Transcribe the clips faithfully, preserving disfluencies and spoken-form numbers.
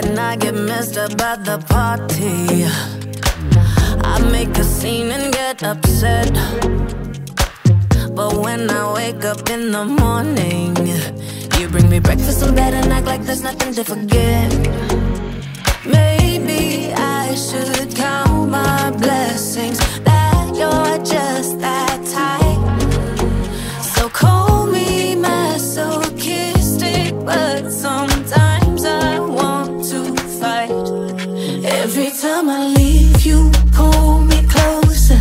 When I get messed up at the party, I make a scene and get upset. But when I wake up in the morning, you bring me breakfast in bed and act like there's nothing to forget. Maybe I should count my blessings that you're just that tight. So call me masochistic, but sometimes I want to fight. Every time I leave, you pull me closer.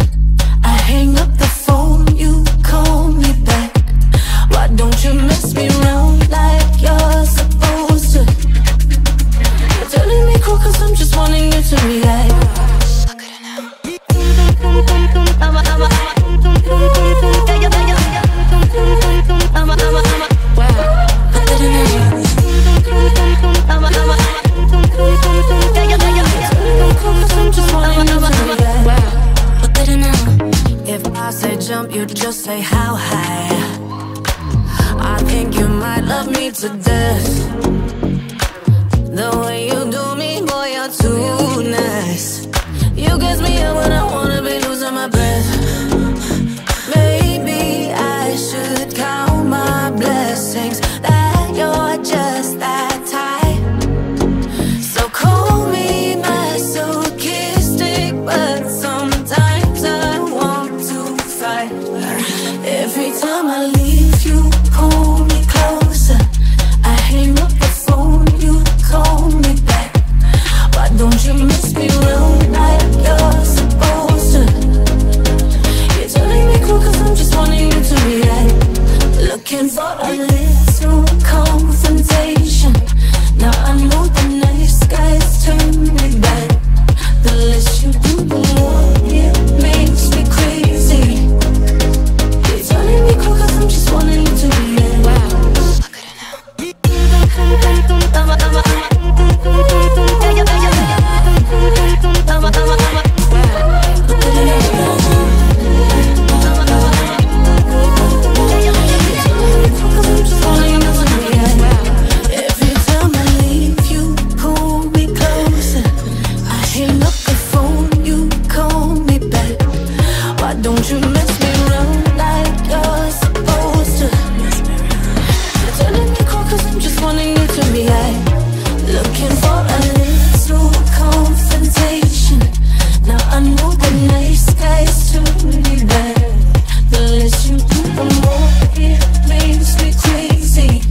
I hang up the phone, you call me back. Why don't you mess me around like you're supposed to? You're telling me cool, cause I'm just wanting you to be like. Jump, you just say how high. I think you might love me to death. The way you do me, boy, you're too nice. You guess me out when I wanna be losing my breath. Maybe I should count my blessings that you're just that tight. So call me masochistic, but sometimes I want to. Every time I leave, you pull me closer. I hang up the phone, you call me back. Why don't you miss me around like you're supposed to? You're telling me cool, cause I'm just wanting you to be like. Looking for a little confrontation. Now I know the nice guys turn me back. The less you do, the more it makes me crazy. I'm just wanting you to be there. Wow. I couldn't. Every time I leave, you pull me closer. I hang up the phone, you call me back. Why don't you mess me around like yours? Wanting you to be like, looking for a little confrontation. Now I know the nice guys to me back. The less you do, the more it makes me crazy.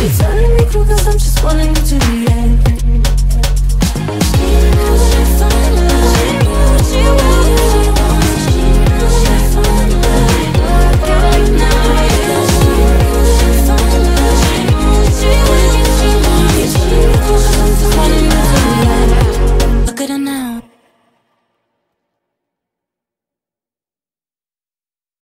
You're turning me cool, cause I'm just wanting you to be like.